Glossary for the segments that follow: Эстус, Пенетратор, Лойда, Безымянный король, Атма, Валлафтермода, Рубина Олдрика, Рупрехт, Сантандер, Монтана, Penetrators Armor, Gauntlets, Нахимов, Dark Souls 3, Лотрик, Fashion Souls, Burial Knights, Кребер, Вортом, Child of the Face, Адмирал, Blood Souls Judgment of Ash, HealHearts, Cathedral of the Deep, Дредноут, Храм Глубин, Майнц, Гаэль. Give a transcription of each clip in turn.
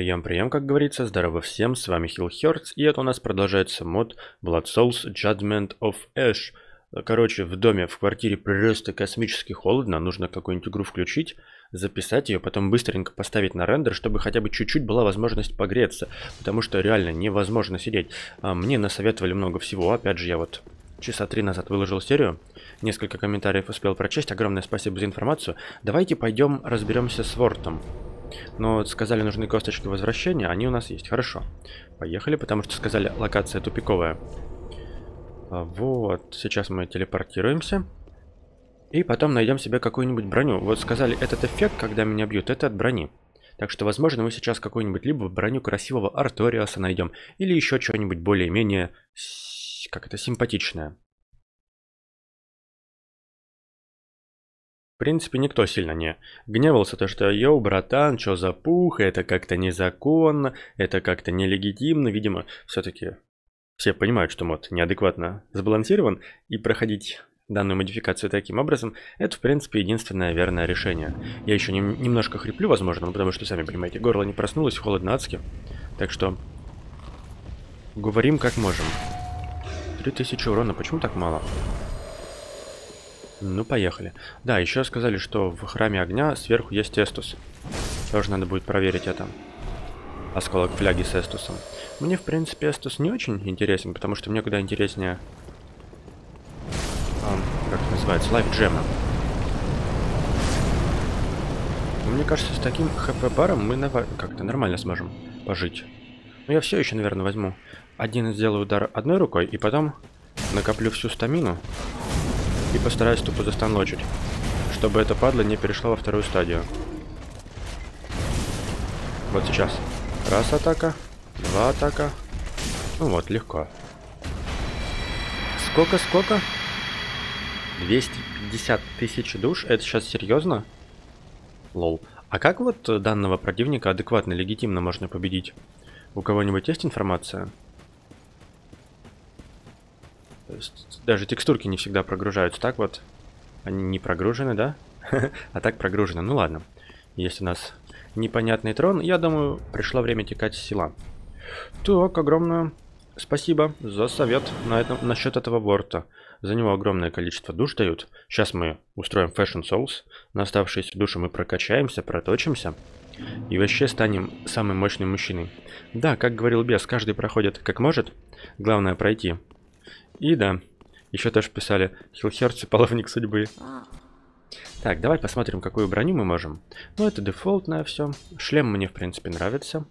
Прием, как говорится, здорово всем, с вами HealHearts, и это у нас продолжается мод Blood Souls Judgment of Ash. Короче, в доме, в квартире просто космически холодно, нужно какую-нибудь игру включить, записать ее, потом быстренько поставить на рендер, чтобы хотя бы чуть-чуть была возможность погреться, потому что реально невозможно сидеть. Мне насоветовали много всего, опять же, я вот часа 3 назад выложил серию, несколько комментариев успел прочесть, огромное спасибо за информацию. Давайте пойдем разберемся с Вортом. Но сказали, нужны косточки возвращения, они у нас есть. Хорошо, поехали, потому что сказали, локация тупиковая. Вот, сейчас мы телепортируемся. И потом найдем себе какую-нибудь броню. Вот сказали, этот эффект, когда меня бьют, это от брони. Так что, возможно, мы сейчас какую-нибудь либо броню красивого Арториаса найдем, или еще что-нибудь более-менее, как это, симпатичное. В принципе, никто сильно не гневался, то что «Йоу, братан, чё за пух? Это как-то незаконно, это как-то нелегитимно». Видимо, все-таки все понимают, что мод неадекватно сбалансирован, и проходить данную модификацию таким образом – это, в принципе, единственное верное решение. Я еще немножко хриплю, возможно, потому что, сами понимаете, горло не проснулось, холодно адски. Так что говорим как можем. 3000 урона, почему так мало? Ну, поехали. Да, еще сказали, что в храме огня сверху есть Эстус. Тоже надо будет проверить это. Осколок фляги с Эстусом. Мне, в принципе, Эстус не очень интересен, потому что мне куда интереснее... как это называется? Лайф Джема. Мне кажется, с таким хп-баром мы как-то нормально сможем пожить. Но я все еще, наверное, возьму. Один сделаю удар одной рукой, и потом накоплю всю стамину. И постараюсь тупо застаночить, чтобы эта падла не перешла во вторую стадию. Вот сейчас. Раз атака, два атака. Ну вот, легко. Сколько? 250 тысяч душ? Это сейчас серьезно? Лол. А как вот данного противника адекватно, легитимно можно победить? У кого-нибудь есть информация? Даже текстурки не всегда прогружаются. Так вот, они не прогружены, да? А так прогружены. Ну ладно. Есть у нас непонятный трон. Я думаю, пришло время текать с села. Так, огромное спасибо за совет насчет этого борта. За него огромное количество душ дают. Сейчас мы устроим Fashion Souls. На оставшиеся души мы прокачаемся, проточимся. И вообще станем самым мощным мужчиной. Да, как говорил Бес, каждый проходит как может. Главное пройти. И да, еще тоже писали HealHearts, половник судьбы. Так, давай посмотрим, какую броню мы можем. Ну, это дефолтное все. Шлем мне, в принципе, нравится.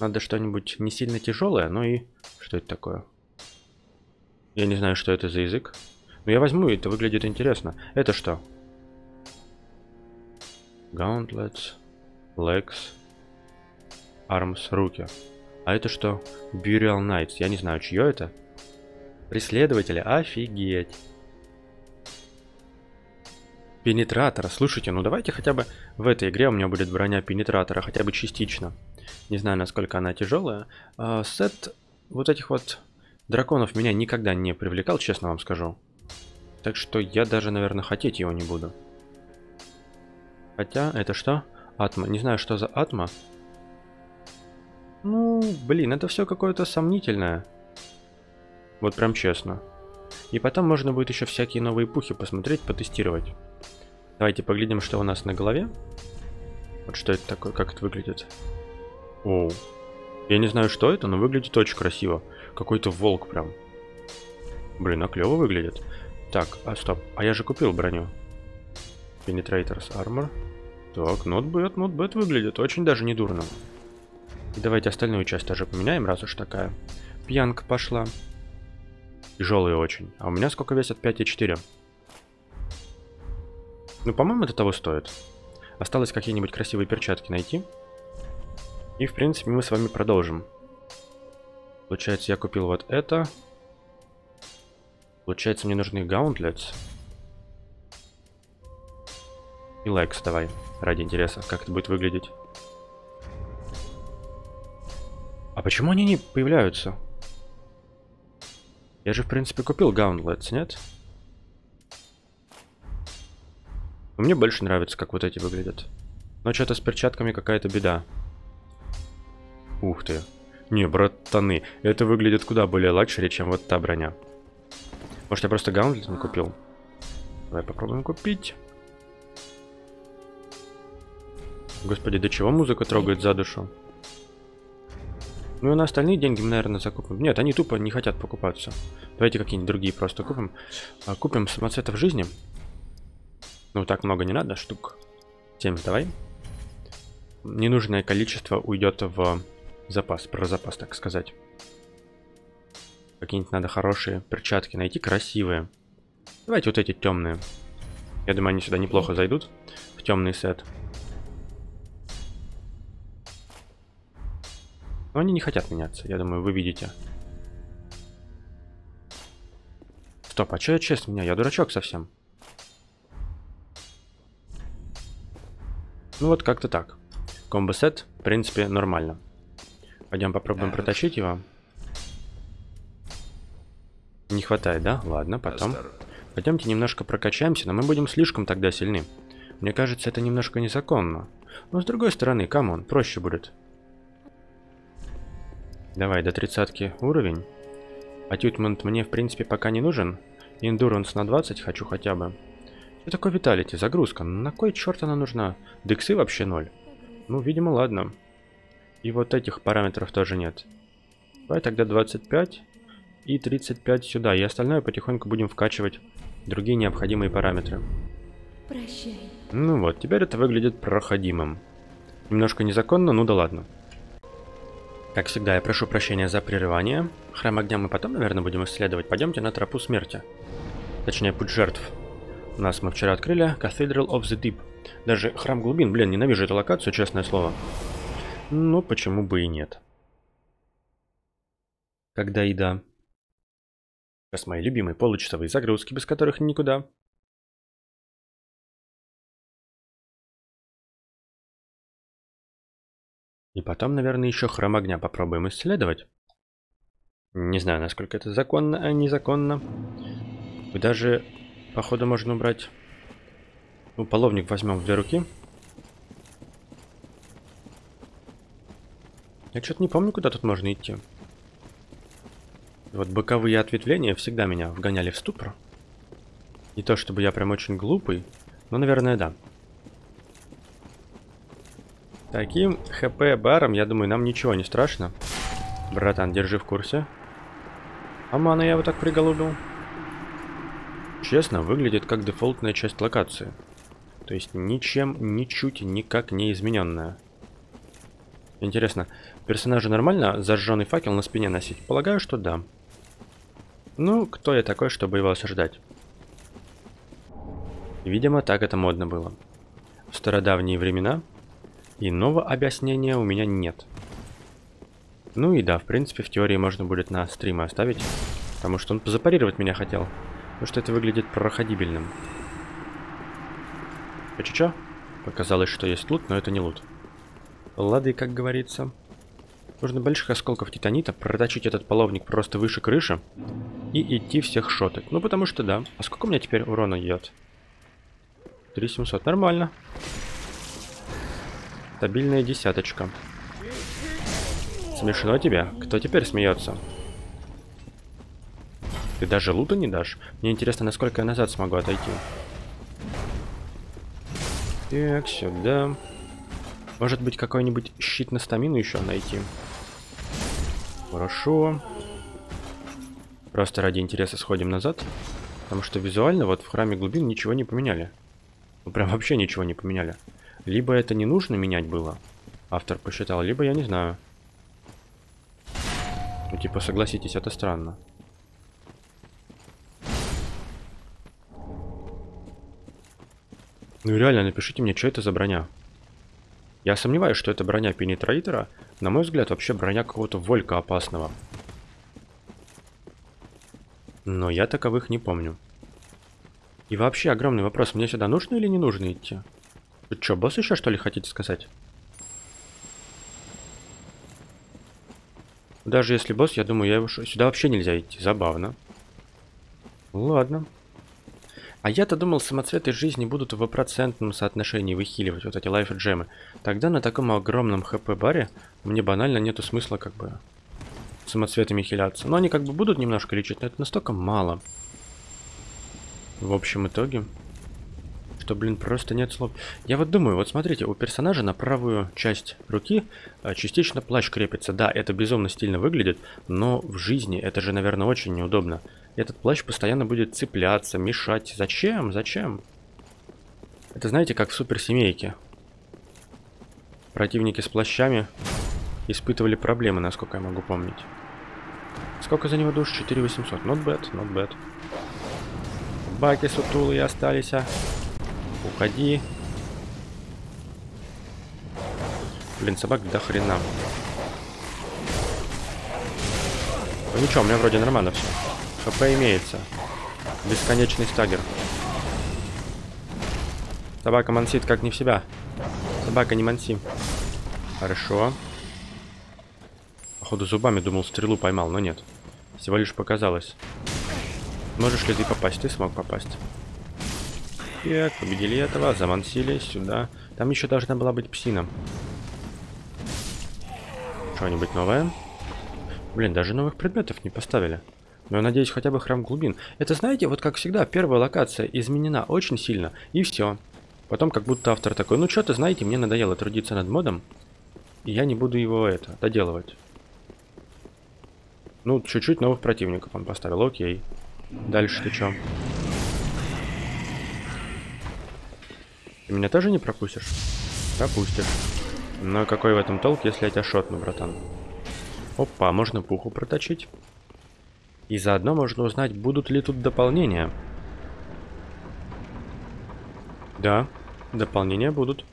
Надо что-нибудь не сильно тяжелое, ну и... Что это такое? Я не знаю, что это за язык. Но я возьму, это выглядит интересно. Это что? Gauntlets, legs, arms, руки. А это что? Burial Knights. Я не знаю, чье это. Преследователи, офигеть. Пенетратора, слушайте, ну давайте хотя бы в этой игре у меня будет броня Пенетратора, хотя бы частично. Не знаю, насколько она тяжелая. Сет вот этих вот драконов меня никогда не привлекал, честно вам скажу. Так что я даже, наверное, хотеть его не буду. Хотя, это что? Атма, не знаю, что за Атма. Ну, блин, это все какое-то сомнительное. Вот прям честно. И потом можно будет еще всякие новые пухи посмотреть, потестировать. Давайте поглядим, что у нас на голове. Вот что это такое, как это выглядит. Оу. Я не знаю, что это, но выглядит очень красиво. Какой-то волк прям. Блин, а клево выглядит. Так, а стоп, а я же купил броню. Penetrators Armor. Так, not bad выглядит, очень даже не дурно. И давайте остальную часть тоже поменяем, раз уж такая пьянка пошла. Тяжелые очень. А у меня сколько весят? 5,4. Ну, по-моему, это того стоит. Осталось какие-нибудь красивые перчатки найти. И, в принципе, мы с вами продолжим. Получается, я купил вот это. Получается, мне нужны Gauntlets. И Legs давай. Ради интереса, как это будет выглядеть. А почему они не появляются? Я же, в принципе, купил Gauntlets, нет? Мне больше нравится, как вот эти выглядят. Но что-то с перчатками какая-то беда. Ух ты. Не, братаны, это выглядит куда более лакшери, чем вот та броня. Может, я просто гаунтлет не купил? Давай попробуем купить. Господи, до чего музыка трогает за душу? Ну и на остальные деньги мы, наверное, закупим. Нет, они тупо не хотят покупаться. Давайте какие-нибудь другие просто купим. Купим самоцветов жизни. Ну, так много не надо, штук 7 давай. Ненужное количество уйдет в запас, про запас, так сказать. Какие-нибудь надо хорошие перчатки найти, красивые. Давайте вот эти темные. Я думаю, они сюда неплохо зайдут, в темный сет. Но они не хотят меняться, я думаю, вы видите. Стоп, а что я честно меня? Я дурачок совсем. Ну вот как-то так. Комбо-сет, в принципе, нормально. Пойдем попробуем протащить его. Не хватает, да? Ладно, потом. Пойдемте немножко прокачаемся, но мы будем слишком тогда сильны. Мне кажется, это немножко незаконно. Но с другой стороны, камон, проще будет. Давай, до 30-ки уровень. Атютмент мне, в принципе, пока не нужен. Эндуранс на 20 хочу хотя бы. Что такое виталити? Загрузка. На кой черт она нужна? Дексы вообще 0. Ну, видимо, ладно. И вот этих параметров тоже нет. Давай тогда 25 и 35 сюда. И остальное потихоньку будем вкачивать другие необходимые параметры. Прощай. Ну вот, теперь это выглядит проходимым. Немножко незаконно, ну да ладно. Как всегда, я прошу прощения за прерывание. Храм огня мы потом, наверное, будем исследовать. Пойдемте на тропу смерти. Точнее, путь жертв. У нас мы вчера открыли Cathedral of the Deep. Даже храм глубин. Блин, ненавижу эту локацию, честное слово. Ну, почему бы и нет. Когда еда. Сейчас мои любимые получасовые загрузки, без которых никуда. И потом, наверное, еще храм огня попробуем исследовать. Не знаю, насколько это законно, а незаконно. И даже, походу, можно убрать... Ну, половник возьмем в две руки. Я что-то не помню, куда тут можно идти. Вот боковые ответвления всегда меня вгоняли в ступор. Не то чтобы я прям очень глупый, но, наверное, да. Таким хп-баром, я думаю, нам ничего не страшно. Братан, держи в курсе. А мана я вот так приголубил. Честно, выглядит как дефолтная часть локации. То есть ничем, ничуть, никак не измененная. Интересно, персонажу нормально зажженный факел на спине носить? Полагаю, что да. Ну, кто я такой, чтобы его осуждать? Видимо, так это модно было. В стародавние времена... Иного объяснения у меня нет. Ну и да, в принципе, в теории можно будет на стримы оставить. Потому что он запарировать меня хотел. Потому что это выглядит проходибельным. Че-че? Показалось, что есть лут, но это не лут. Лады, как говорится. Нужно больших осколков титанита, проточить этот половник просто выше крыши. И идти всех шотать. Ну потому что да. А сколько у меня теперь урона идет? 3700, нормально. Стабильная десяточка. Смешно тебе? Кто теперь смеется? Ты даже лута не дашь? Мне интересно, насколько я назад смогу отойти. Так, сюда. Может быть, какой-нибудь щит на стамину еще найти? Хорошо. Просто ради интереса сходим назад. Потому что визуально вот в храме глубин ничего не поменяли. Ну, прям вообще ничего не поменяли. Либо это не нужно менять было, автор посчитал, либо я не знаю. Ну, типа, согласитесь, это странно. Ну, реально, напишите мне, что это за броня. Я сомневаюсь, что это броня Пенетратора. На мой взгляд, вообще броня какого-то волька опасного. Но я таковых не помню. И вообще, огромный вопрос, мне сюда нужно или не нужно идти? Тут что, босс еще, что ли, хотите сказать? Даже если босс, я думаю, я его... Сюда вообще нельзя идти. Забавно. Ладно. А я-то думал, самоцветы жизни будут в процентном соотношении выхиливать вот эти лайф джемы. Тогда на таком огромном хп-баре мне банально нету смысла как бы самоцветами хиляться. Но они как бы будут немножко лечить, но это настолько мало. В общем итоге, что, блин, просто нет слов. Я вот думаю, вот смотрите, у персонажа на правую часть руки частично плащ крепится. Да, это безумно стильно выглядит, но в жизни это же, наверное, очень неудобно. Этот плащ постоянно будет цепляться, мешать. Зачем? Зачем? Это, знаете, как в суперсемейке. Противники с плащами испытывали проблемы, насколько я могу помнить. Сколько за него душ? 4800. Not bad, not bad. Баки сутулые остались. Уходи. Блин, собак до хрена. Ну ничего, у меня вроде нормально все. ХП имеется. Бесконечный стагер. Собака мансит как не в себя. Собака, не манси. Хорошо. Походу зубами думал, стрелу поймал, но нет. Всего лишь показалось. Можешь ли ты попасть? Ты смог попасть. Так, победили этого, замансили сюда. Там еще должна была быть псина. Что-нибудь новое? Блин, даже новых предметов не поставили. Но я надеюсь, хотя бы храм глубин. Это, знаете, вот как всегда, первая локация изменена очень сильно, и все. Потом как будто автор такой, ну что-то, знаете, мне надоело трудиться над модом, и я не буду его это, доделывать. Ну, чуть-чуть новых противников он поставил, окей. Дальше ты чё? Ты меня тоже не пропустишь? Пропустишь. Но какой в этом толк, если я тебя шотну, братан? Опа, можно пуху проточить. И заодно можно узнать, будут ли тут дополнения. Да, дополнения будут.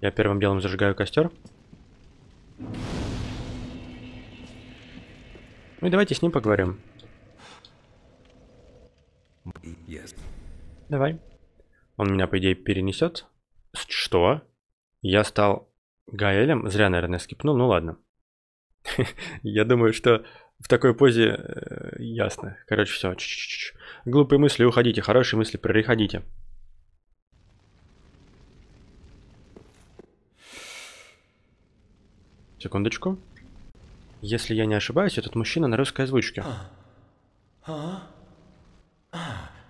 Я первым делом зажигаю костер. Ну и давайте с ним поговорим. Yes. Давай. Он меня, по идее, перенесет. Что? Я стал Гаэлем? Зря, наверное, скипнул. Ну ладно. Я думаю, что в такой позе ясно. Короче, все. Глупые мысли уходите, хорошие мысли приходите. Секундочку. Если я не ошибаюсь, этот мужчина на русской озвучке.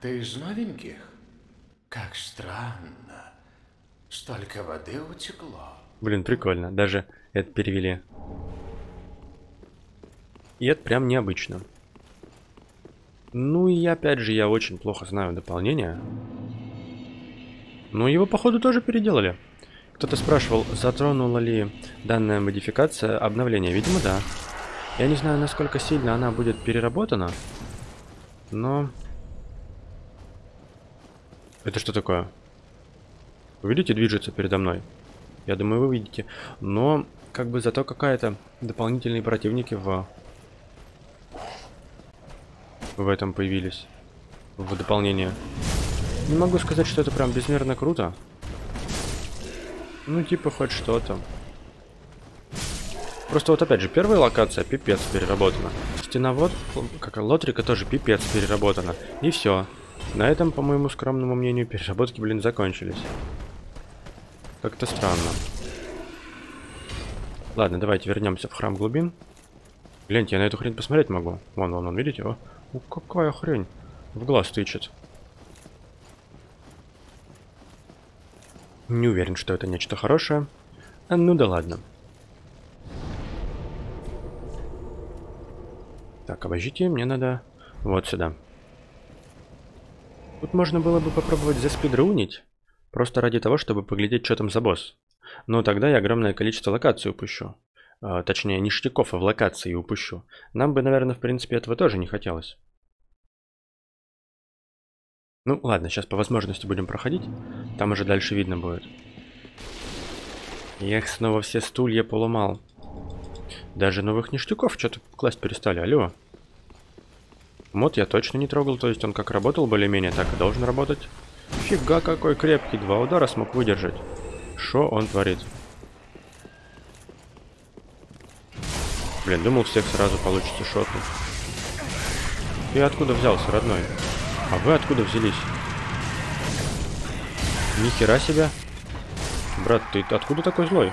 Ты из новеньких? Как странно. Столько воды утекло. Блин, прикольно. Даже это перевели. И это прям необычно. Ну и опять же, я очень плохо знаю дополнение. Но его, походу, тоже переделали. Кто-то спрашивал, затронула ли данная модификация обновление. Видимо, да. Я не знаю, насколько сильно она будет переработана, но... Это что такое? Вы видите, движется передо мной? Я думаю, вы видите. Но, как бы, зато какая-то дополнительные противники в этом появились. В дополнение. Не могу сказать, что это прям безмерно круто. Ну, типа, хоть что-то. Просто вот опять же, первая локация пипец переработана. Стеновод, как Лотрика, тоже пипец переработана. И все. На этом, по моему скромному мнению, переработки, блин, закончились. Как-то странно. Ладно, давайте вернемся в храм глубин. Гляньте, я на эту хрень посмотреть могу. Вон, вон, вон, видите? О, какая хрень. В глаз тычет. Не уверен, что это нечто хорошее. А, ну да ладно. Так, обождите, мне надо вот сюда. Тут можно было бы попробовать заспидраунить. Просто ради того, чтобы поглядеть, что там за босс. Но тогда я огромное количество локаций упущу. Точнее, ништяков, а в локации упущу. Нам бы, наверное, в принципе, этого тоже не хотелось. Ну, ладно, сейчас по возможности будем проходить. Там уже дальше видно будет. Я их снова все стулья поломал. Даже новых ништяков что-то класть перестали. Алло. Мод я точно не трогал. То есть он как работал более-менее, так и должен работать. Фига какой крепкий. 2 удара смог выдержать. Шо он творит? Блин, думал, всех сразу получится шотнуть. Ты откуда взялся, родной? А вы откуда взялись? Ни хера себе. Брат, ты откуда такой злой?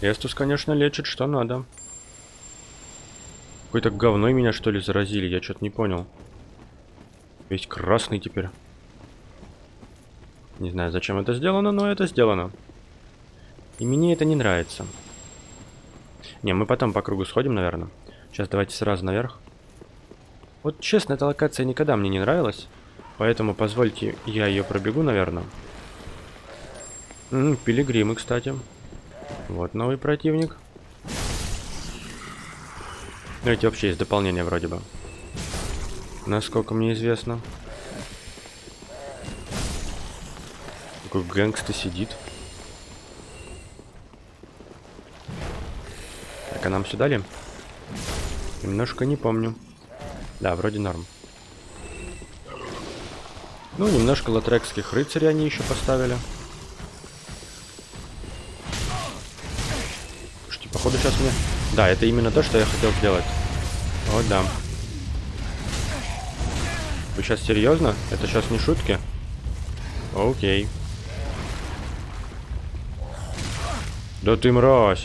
Эстус, конечно, лечит, что надо. Какой-то говной меня, что ли, заразили? Я что-то не понял. Весь красный теперь. Не знаю, зачем это сделано, но это сделано. И мне это не нравится. Не, мы потом по кругу сходим, наверное. Сейчас давайте сразу наверх. Вот честно, эта локация никогда мне не нравилась. Поэтому позвольте, я ее пробегу, наверное. Пилигримы, кстати. Вот новый противник. Ну, эти вообще есть дополнение вроде бы. Насколько мне известно. Такой гэнгста сидит. Так, а нам сюда ли? Немножко не помню. Да, вроде норм. Ну, немножко лотрекских рыцарей они еще поставили. Слушайте, походу сейчас мне... Да, это именно то, что я хотел сделать. О, да. Вы сейчас серьезно? Это сейчас не шутки? Окей. Да ты мразь.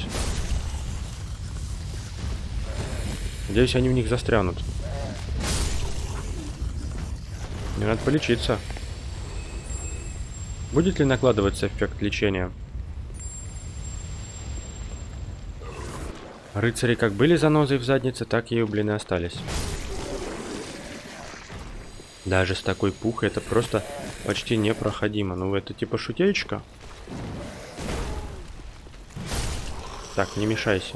Надеюсь, они в них застрянут. Мне надо полечиться. Будет ли накладываться эффект лечения? Рыцари как были занозой в заднице, так и, блин, и остались. Даже с такой пухой это просто почти непроходимо. Ну, это типа шутеечка. Так, не мешайся.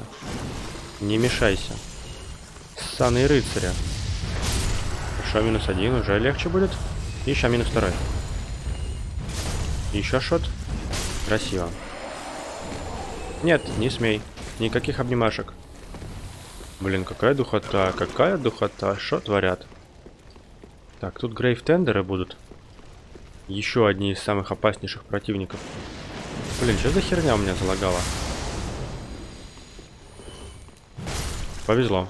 Не мешайся. Ссаные рыцаря. Хорошо, минус один, уже легче будет. И еще минус второй. Еще шот. Красиво. Нет, не смей. Никаких обнимашек. Блин, какая духота, какая духота. Что творят? Так, тут грейв-тендеры будут. Еще одни из самых опаснейших противников. Блин, что за херня у меня залагала? Повезло.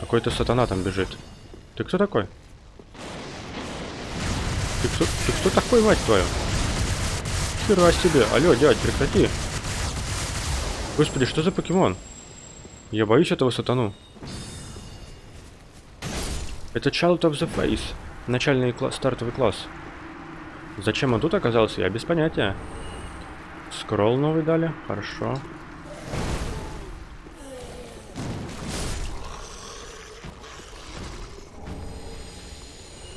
Какой-то сатана там бежит. Ты кто такой? Ты кто такой, мать твою? Хера себе. Алло, дядь, прекрати. Господи, что за покемон? Я боюсь этого сатану. Это Child of the Face. Начальный класс, стартовый класс. Зачем он тут оказался, я без понятия. Скролл новый дали. Хорошо.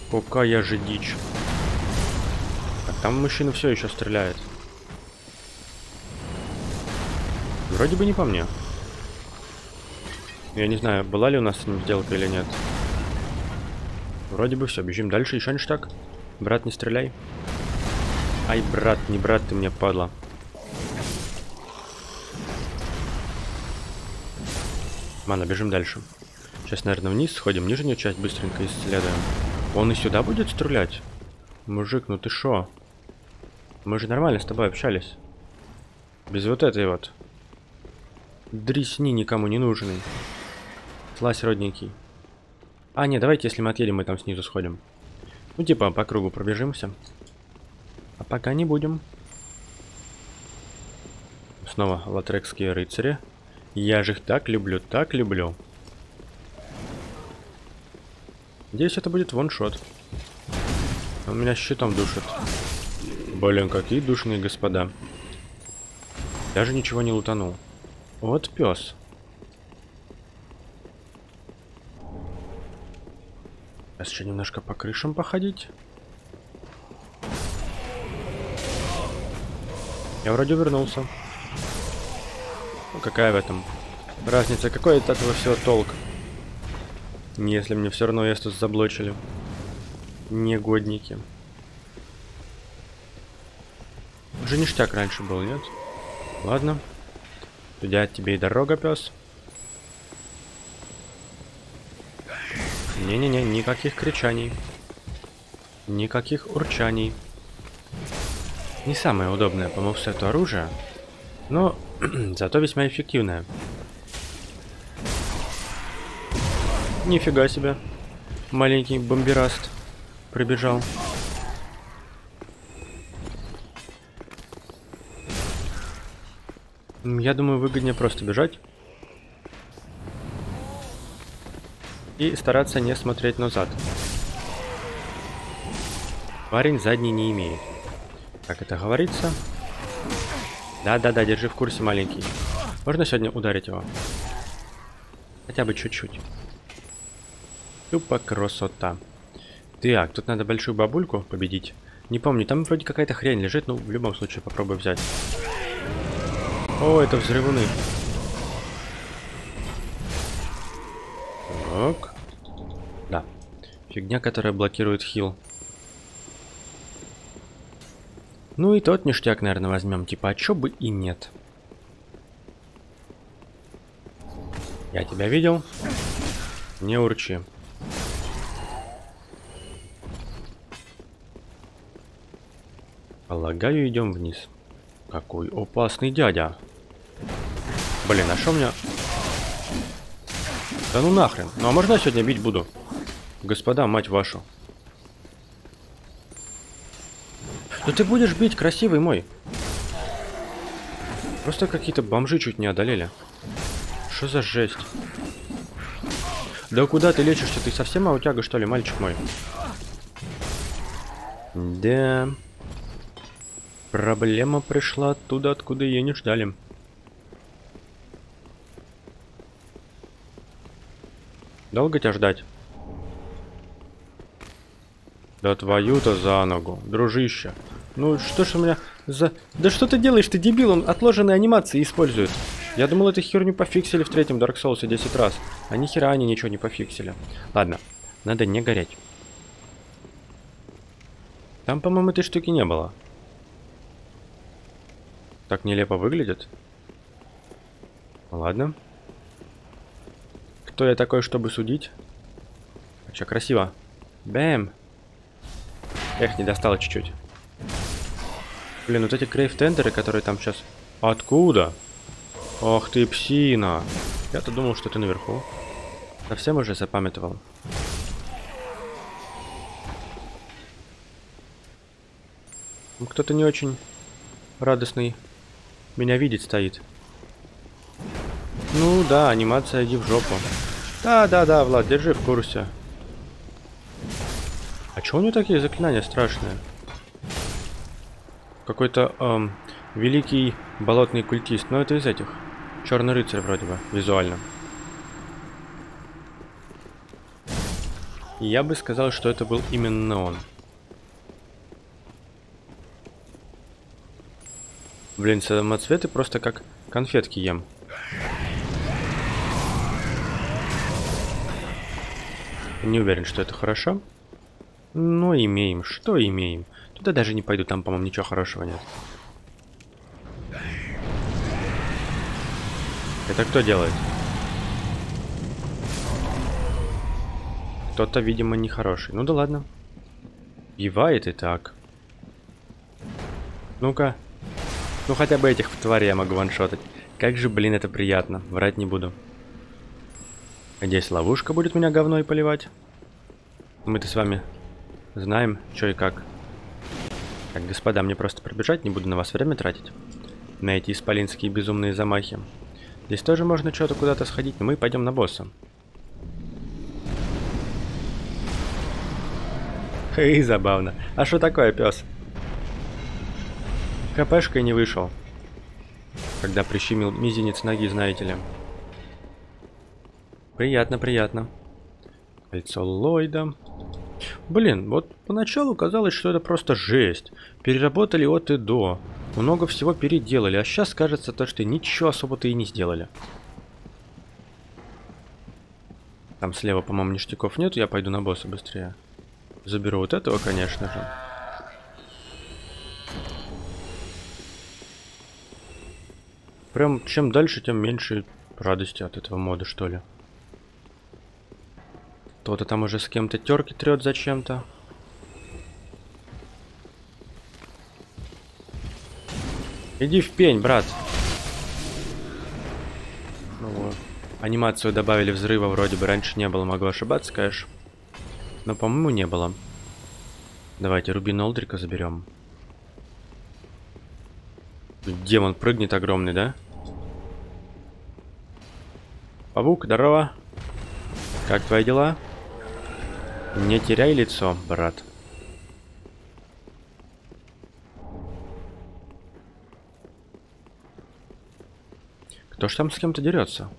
Какая же дичь. Так, там мужчина все еще стреляет. Вроде бы не по мне. Я не знаю, была ли у нас с ним сделка или нет. Вроде бы все, бежим дальше. Еще не так. Брат, не стреляй. Ай, брат, не брат, ты мне падла. Ладно, бежим дальше. Сейчас, наверное, вниз сходим. Нижнюю часть быстренько исследуем. Он и сюда будет стрелять? Мужик, ну ты шо? Мы же нормально с тобой общались. Без вот этой вот. Дресни никому не нужный. Слазь, родненький. А, нет, давайте, если мы отъедем, мы там снизу сходим. Ну, типа, по кругу пробежимся. А пока не будем. Снова лотрекские рыцари. Я же их так люблю, так люблю. Надеюсь, это будет ваншот. Он меня щитом душит. Блин, какие душные господа. Даже ничего не лутанул. Вот пес. Сейчас еще немножко по крышам походить. Я вроде вернулся. Ну, какая в этом разница? Какой от этого всего толк? Если мне все равно Эстус заблочили. Негодники. Уже ништяк раньше был, нет? Ладно. Туда тебе и дорога, пес. Не-не-не, никаких кричаний. Никаких урчаний. Не самое удобное по мовсету оружие, но зато весьма эффективное. Нифига себе. Маленький бомбераст прибежал. Я думаю, выгоднее просто бежать. И стараться не смотреть назад. Парень задний не имеет. Как это говорится? Да-да-да, держи в курсе, маленький. Можно сегодня ударить его? Хотя бы чуть-чуть. Тупо красота. Так, тут надо большую бабульку победить. Не помню, там вроде какая-то хрень лежит, но в любом случае попробую взять. О, это взрывуны. Так. Да. Фигня, которая блокирует хил. Ну и тот ништяк, наверное, возьмем. Типа, а чё бы и нет. Я тебя видел. Не урчи. Полагаю, идем вниз. Какой опасный дядя. Блин, а шо у меня... Да ну нахрен. Ну а можно я сегодня бить буду? Господа, мать вашу. Ну ты будешь бить, красивый мой. Просто какие-то бомжи чуть не одолели. Что за жесть? Да куда ты лечишься? Ты совсем аутяга, что ли, мальчик мой? Да... Проблема пришла оттуда, откуда ее не ждали. Долго тебя ждать? Да твою-то за ногу, дружище. Ну что ж у меня за... Да что ты делаешь, ты дебил, он отложенные анимации использует. Я думал, эту херню пофиксили в третьем Dark Souls 10 раз. А нихера они ничего не пофиксили. Ладно, надо не гореть. Там, по-моему, этой штуки не было. Так нелепо выглядит. Ладно. Кто я такой, чтобы судить? А что, красиво. Бэм. Эх, не достало чуть-чуть. Блин, вот эти крейв-тендеры, которые там сейчас... Откуда? Ох ты, псина. Я-то думал, что ты наверху. Совсем уже запамятовал. Кто-то не очень радостный. Меня видеть стоит. Ну да, анимация, иди в жопу. Да-да-да, Влад, держи в курсе. А чё у него такие заклинания страшные? Какой-то великий болотный культист. Но это из этих. Черный рыцарь вроде бы, визуально. Я бы сказал, что это был именно он. Блин, самоцветы просто как конфетки ем. Не уверен, что это хорошо. Но имеем, что имеем. Туда даже не пойду, там, по-моему, ничего хорошего нет. Это кто делает? Кто-то, видимо, нехороший. Ну да ладно. Бивает и так. Ну-ка. Ну хотя бы этих тварей я могу ваншотать. Как же, блин, это приятно. Врать не буду. Здесь ловушка будет меня говно и поливать. Мы-то с вами знаем, что и как. Так, господа, мне просто пробежать. Не буду на вас время тратить. На эти исполинские безумные замахи. Здесь тоже можно что-то куда-то сходить. Но мы пойдем на босса. Хей, забавно. А что такое, пес? КПшкой не вышел, когда прищемил мизинец ноги, знаете ли. Приятно, приятно. Кольцо Лойда. Блин, вот поначалу казалось, что это просто жесть. Переработали от и до. Много всего переделали, а сейчас кажется то, что ничего особо-то и не сделали. Там слева, по-моему, ништяков нету, я пойду на босса быстрее. Заберу вот этого, конечно же. Прям чем дальше, тем меньше радости от этого мода, что ли. Кто-то там уже с кем-то терки трет зачем-то. Иди в пень, брат. Ну вот. Анимацию добавили взрыва, вроде бы раньше не было, могу ошибаться, конечно. Но, по-моему, не было. Давайте Рубина Олдрика заберем. Демон прыгнет огромный, да? Павук, здорово. Как твои дела? Не теряй лицо, брат. Кто ж там с кем-то дерется?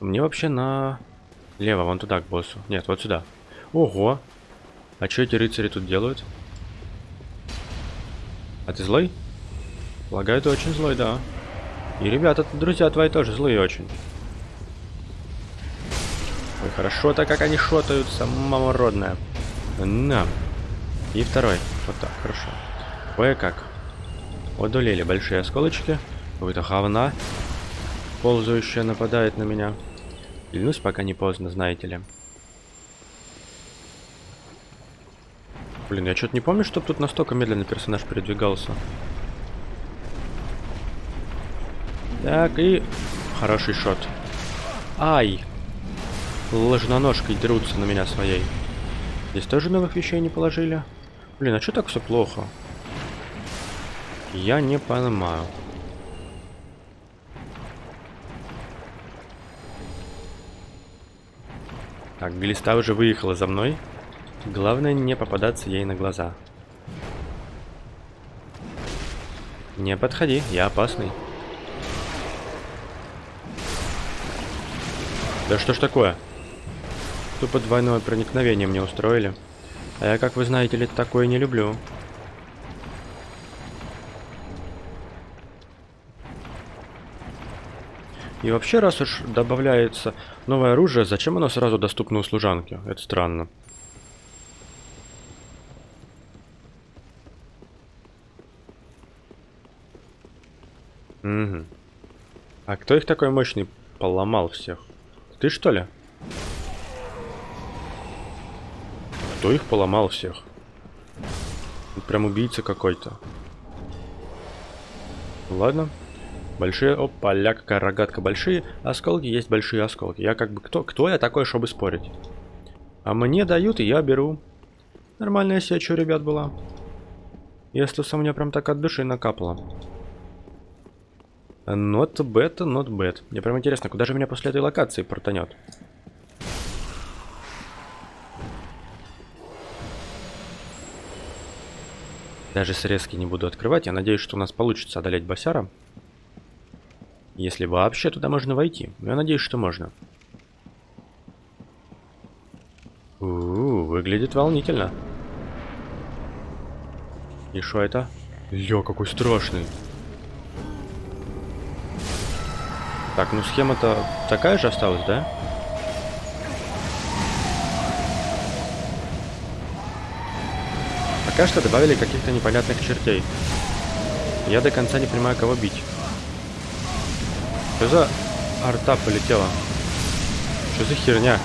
Мне вообще налево, вон туда, к боссу. Нет, вот сюда. Ого! А что эти рыцари тут делают? А ты злой? Полагаю, ты очень злой, да. И ребята, друзья твои тоже злые очень. Ой, хорошо-то, как они шотаются, мама родная. На. И второй. Вот так, хорошо. Кое-как. Одолели большие осколочки. Какое-то говна ползающая нападает на меня. Клянусь, пока не поздно, знаете ли. Блин, я что-то не помню, чтобы тут настолько медленно персонаж передвигался. Так, и... Хороший шот. Ай! Ложноножкой дерутся на меня своей. Здесь тоже новых вещей не положили. Блин, а что так все плохо? Я не понимаю. Так, глиста уже выехала за мной. Главное не попадаться ей на глаза. Не подходи, я опасный. Да что ж такое? Тупо двойное проникновение мне устроили. А я, как вы знаете ли, такое не люблю. И вообще, раз уж добавляется новое оружие, зачем оно сразу доступно у служанки? Это странно. Угу. А кто их такой мощный поломал всех? Ты что ли? Кто их поломал всех? Прям убийца какой-то. Ладно. Большие, опаля, какая рогатка. Большие осколки есть большие осколки. Я как бы, кто я такой, чтобы спорить? А мне дают, и я беру. Нормальная сеча, что, ребят, была. Эстус у меня прям так от души накапало. Not bad, not bad. Мне прям интересно, куда же меня после этой локации протанет? Даже срезки не буду открывать. Я надеюсь, что у нас получится одолеть босяра. Если вообще туда можно войти. Я надеюсь, что можно. Выглядит волнительно. И что это? Лё, какой страшный. Так, ну схема-то такая же осталась, да? Пока что добавили каких-то непонятных чертей. Я до конца не понимаю, кого бить. Что за арта полетела? Что за херня?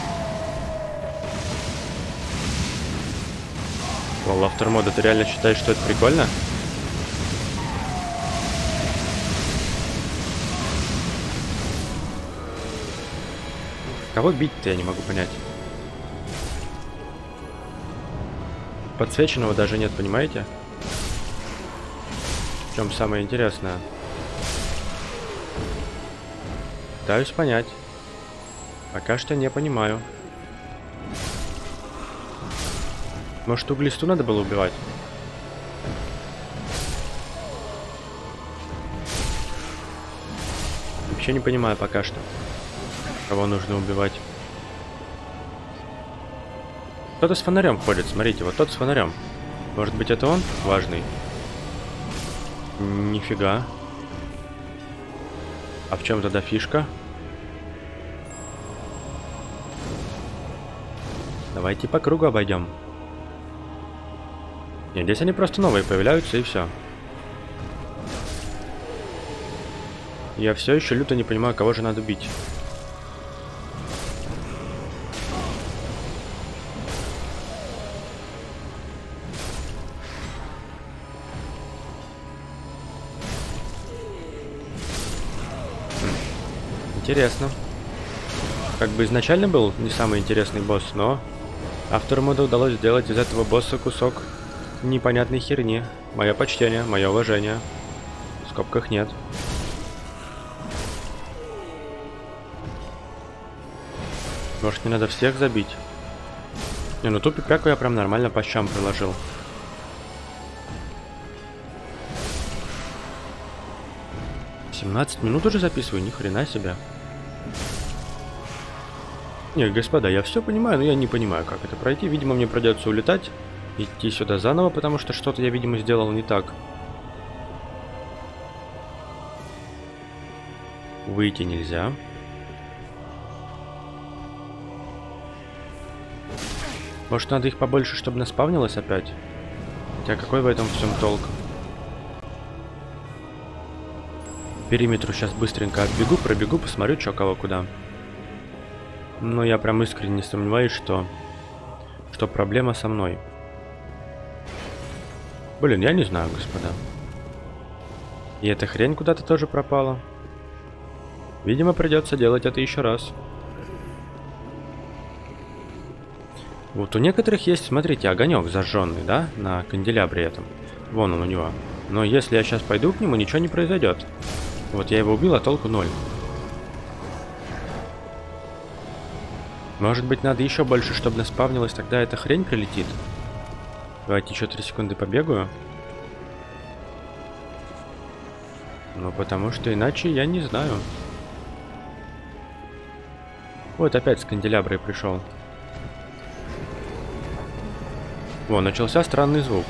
Валлафтермода, ты реально считаешь, что это прикольно? Кого бить-то я не могу понять. Подсвеченного даже нет, понимаете? В чем самое интересное? Пытаюсь понять. Пока что не понимаю. Может, углисту надо было убивать? Вообще не понимаю пока что, кого нужно убивать. Кто-то с фонарем ходит, смотрите, вот тот с фонарем. Может быть, это он? Важный. Нифига. А в чем тогда фишка? Давайте по кругу обойдем. Нет, здесь они просто новые появляются и все. Я все еще люто не понимаю, кого же надо бить. Интересно. Как бы изначально был не самый интересный босс, но Автормоду удалось сделать из этого босса кусок непонятной херни. Мое почтение, мое уважение. В скобках нет. Может, не надо всех забить? Не, ну ту пипяку я прям нормально по щам приложил. Минут уже записываю, ни хрена себе. Не, господа, я все понимаю, но я не понимаю, как это пройти. Видимо, мне придется улетать, идти сюда заново, потому что что-то я, видимо, сделал не так. Выйти нельзя. Может, надо их побольше, чтобы наспавнилось опять? Хотя какой в этом всем толк? Периметру сейчас быстренько отбегу, пробегу, посмотрю, что кого куда. Но я прям искренне сомневаюсь, что проблема со мной. Блин, я не знаю, господа. И эта хрень куда-то тоже пропала. Видимо, придется делать это еще раз. Вот у некоторых есть, смотрите, огонек зажженный, да, на канделябре этом. Вон он у него. Но если я сейчас пойду к нему, ничего не произойдет. Вот я его убил, а толку ноль. Может быть, надо еще больше, чтобы наспавнилось, тогда эта хрень прилетит. Давайте еще 3 секунды побегаю. Ну, потому что иначе я не знаю. Вот опять с канделяброй пришел. Во, начался странный звук.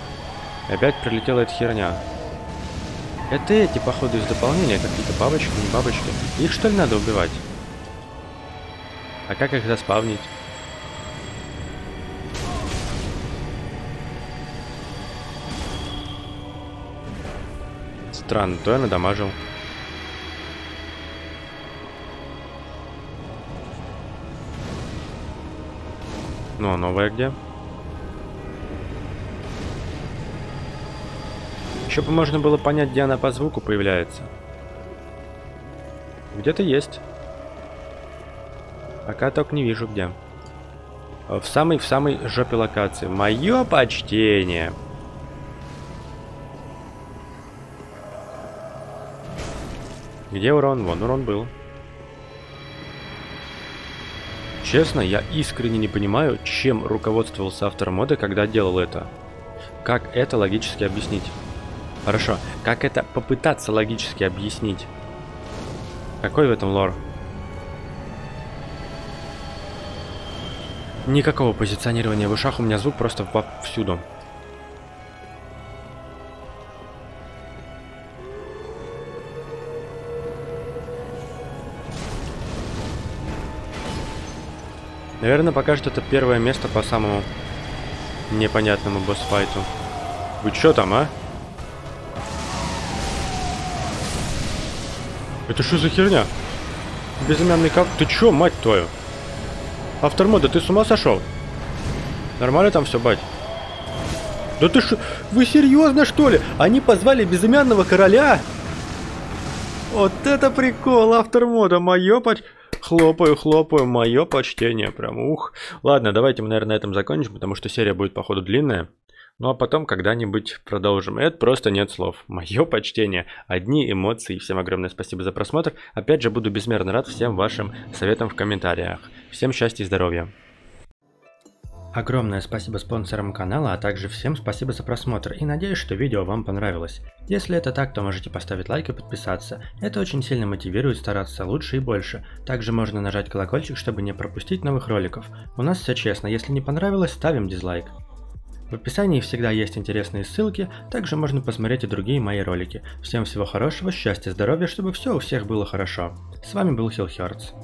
Опять прилетела эта херня. Это эти, походу, из дополнения. Какие-то бабочки, не бабочки. Их, что ли, надо убивать? А как их заспавнить? Странно, то я надамажил. Ну, а новая где? Чтобы можно было понять, где она по звуку появляется. Где-то есть. Пока только не вижу где. В самой жопе локации. Мое почтение. Где урон? Вон урон был. Честно, я искренне не понимаю, чем руководствовался автор моды, когда делал это. Как это логически объяснить? Хорошо, как это попытаться логически объяснить? Какой в этом лор? Никакого позиционирования в ушах, у меня звук просто повсюду. Наверное, пока что это первое место по самому непонятному босс-файту. Вы чё там, а? Это что за херня? Безымянный как? Ты чё, мать твою? Автормода, ты с ума сошел? Нормально там все, бать? Да ты что? Вы серьезно, что ли? Они позвали Безымянного короля? Вот это прикол, Автормода, мое почтение. Хлопаю, мое почтение, прям ух. Ладно, давайте мы, наверное, на этом закончим, потому что серия будет, походу, длинная. Ну а потом когда-нибудь продолжим. Это просто нет слов. Мое почтение. Одни эмоции. Всем огромное спасибо за просмотр. Опять же, буду безмерно рад всем вашим советам в комментариях. Всем счастья и здоровья. Огромное спасибо спонсорам канала, а также всем спасибо за просмотр, и надеюсь, что видео вам понравилось. Если это так, то можете поставить лайк и подписаться. Это очень сильно мотивирует стараться лучше и больше. Также можно нажать колокольчик, чтобы не пропустить новых роликов. У нас все честно, если не понравилось, ставим дизлайк. В описании всегда есть интересные ссылки, также можно посмотреть и другие мои ролики. Всем всего хорошего, счастья, здоровья, чтобы все у всех было хорошо. С вами был HealHearts.